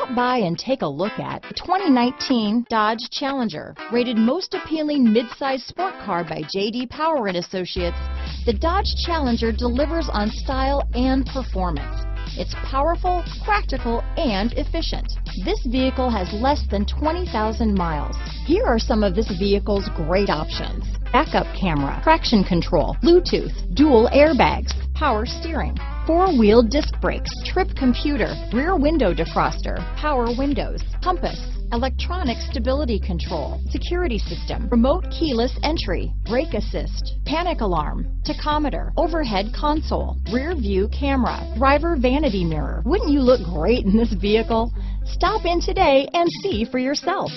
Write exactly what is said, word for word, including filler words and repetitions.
Stop by and take a look at the twenty nineteen Dodge Challenger. Rated most appealing midsize sport car by J D Power and Associates, the Dodge Challenger delivers on style and performance. It's powerful, practical, and efficient. This vehicle has less than twenty thousand miles. Here are some of this vehicle's great options: backup camera, traction control, Bluetooth, dual airbags, power steering, four-wheel disc brakes, trip computer, rear window defroster, power windows, compass, electronic stability control, security system, remote keyless entry, brake assist, panic alarm, tachometer, overhead console, rear view camera, driver vanity mirror. Wouldn't you look great in this vehicle? Stop in today and see for yourself.